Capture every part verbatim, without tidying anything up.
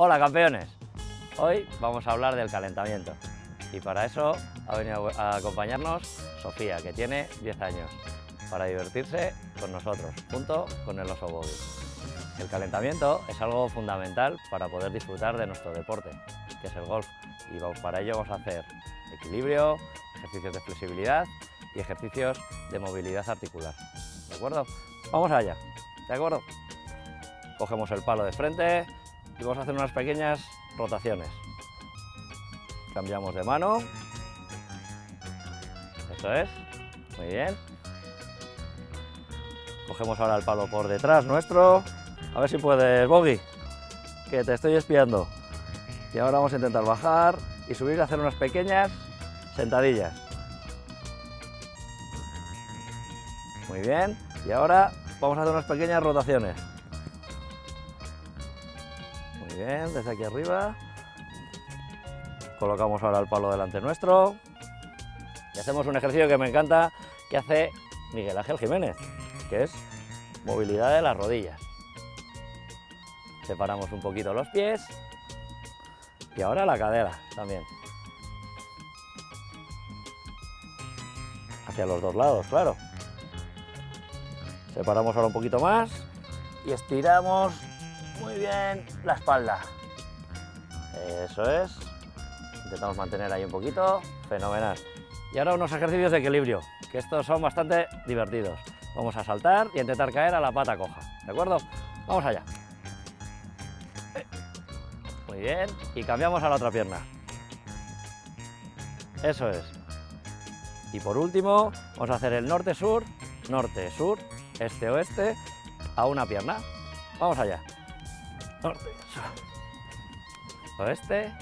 Hola campeones, hoy vamos a hablar del calentamiento y para eso ha venido a acompañarnos Sofía, que tiene diez años, para divertirse con nosotros, junto con el Oso Bogey. El calentamiento es algo fundamental para poder disfrutar de nuestro deporte, que es el golf, y para ello vamos a hacer equilibrio, ejercicios de flexibilidad y ejercicios de movilidad articular, ¿de acuerdo? Vamos allá, ¿de acuerdo? Cogemos el palo de frente y vamos a hacer unas pequeñas rotaciones. Cambiamos de mano. Eso es. Muy bien. Cogemos ahora el palo por detrás nuestro. A ver si puedes, Bogey, que te estoy espiando. Y ahora vamos a intentar bajar y subir a hacer unas pequeñas sentadillas. Muy bien. Y ahora vamos a hacer unas pequeñas rotaciones. Muy bien, desde aquí arriba. Colocamos ahora el palo delante nuestro y hacemos un ejercicio que me encanta, que hace Miguel Ángel Jiménez, que es movilidad de las rodillas. Separamos un poquito los pies y ahora la cadera también. Hacia los dos lados, claro. Separamos ahora un poquito más y estiramos muy bien la espalda. Eso es. Intentamos mantener ahí un poquito, fenomenal. Y ahora unos ejercicios de equilibrio, que estos son bastante divertidos. Vamos a saltar y a intentar caer a la pata coja, ¿de acuerdo? Vamos allá. Muy bien, y cambiamos a la otra pierna. Eso es. Y por último, vamos a hacer el norte-sur, norte-sur, este-oeste, a una pierna. Vamos allá. Norte-sur, oeste.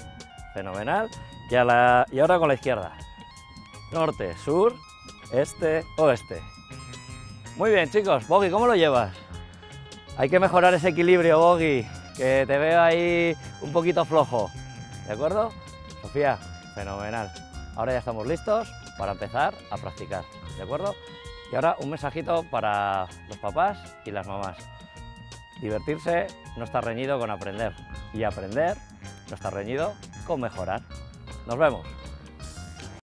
Fenomenal. Y, a la, y ahora con la izquierda. Norte, sur, este, oeste. Muy bien, chicos. Bogey, ¿cómo lo llevas? Hay que mejorar ese equilibrio, Bogey, que te veo ahí un poquito flojo. ¿De acuerdo? Sofía, fenomenal. Ahora ya estamos listos para empezar a practicar. ¿De acuerdo? Y ahora un mensajito para los papás y las mamás. Divertirse no está reñido con aprender. Y aprender no está reñido con mejorar. Nos vemos.